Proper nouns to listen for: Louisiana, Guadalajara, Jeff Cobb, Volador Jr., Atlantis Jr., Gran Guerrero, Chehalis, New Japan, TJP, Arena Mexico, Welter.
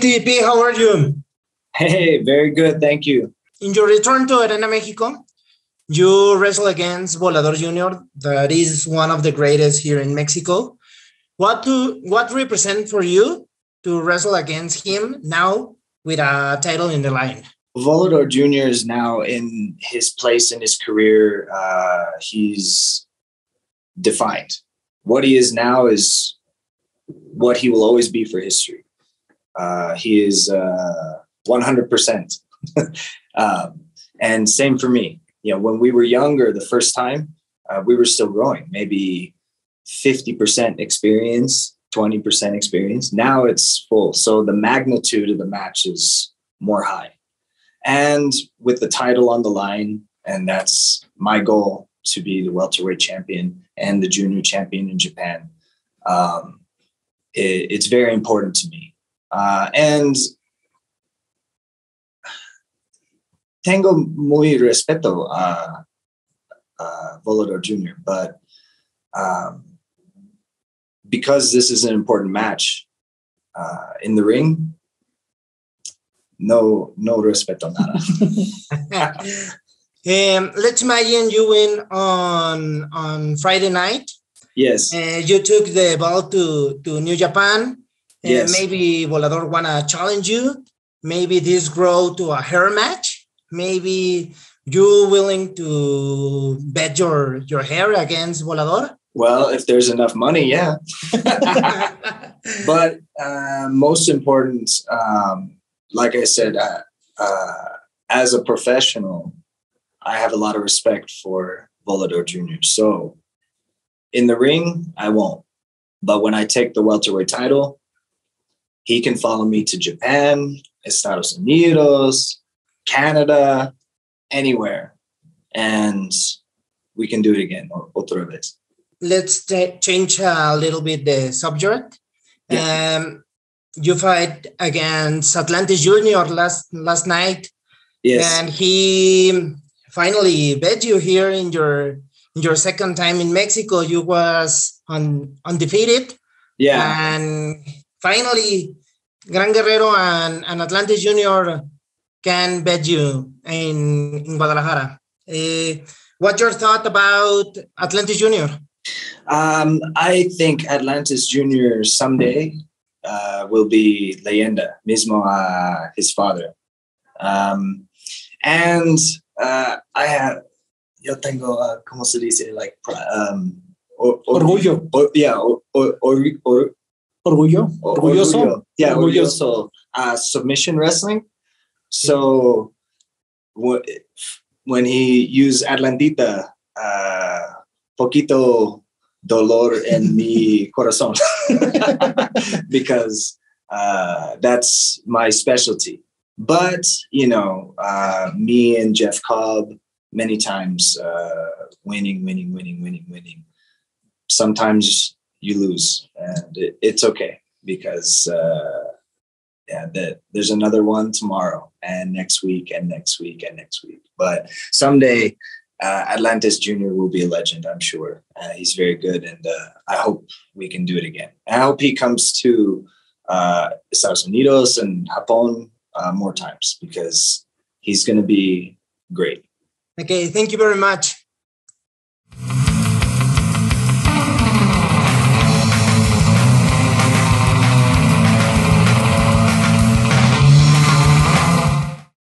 TJP, how are you? Hey, very good, thank you. In your return to Arena Mexico, you wrestle against Volador Jr., that is one of the greatest here in Mexico. What represent for you to wrestle against him now with a title in the line? Volador Jr. is now in his place in his career. He's defined. What he is now is what he will always be for history. He is 100%. And same for me. You know, when we were younger, the first time, we were still growing, maybe 50% experience, 20% experience. Now it's full. So the magnitude of the match is more high. And with the title on the line, and that's my goal, to be the welterweight champion and the junior champion in Japan. It's very important to me. And tengo muy respeto a Volador Jr., but because this is an important match in the ring, no respeto nada. Let's imagine you win on Friday night. Yes. You took the belt to New Japan. Yes. Maybe Volador wanna challenge you. Maybe this grow to a hair match. Maybe you willing to bet your hair against Volador? Well, if there's enough money, yeah. But most important, like I said, as a professional, I have a lot of respect for Volador Jr. So in the ring, I won't. But when I take the welterweight title, he can follow me to Japan, Estados Unidos, Canada, anywhere. And we can do it again, otra vez. Let's change a little bit the subject. Yeah. You fight against Atlantis Jr. last night. Yes. And he finally bet you here in your second time in Mexico. You was undefeated. Yeah. And finally, Gran Guerrero and Atlantis Jr. can bet you in Guadalajara. What's your thought about Atlantis Jr.? I think Atlantis Jr. someday will be leyenda, mismo his father. And I have, yo tengo, ¿cómo se dice? Like, orgullo. Orgulloso. Yeah, orgulloso. Submission wrestling. So when he used Atlantita, poquito dolor en mi corazón. Because that's my specialty. But, you know, me and Jeff Cobb, many times winning. Sometimes you lose, and it's okay, because there's another one tomorrow and next week. But someday Atlantis Jr. will be a legend, I'm sure. He's very good, and I hope we can do it again. I hope he comes to Estados Unidos and Japan more times, because he's going to be great. Okay, thank you very much.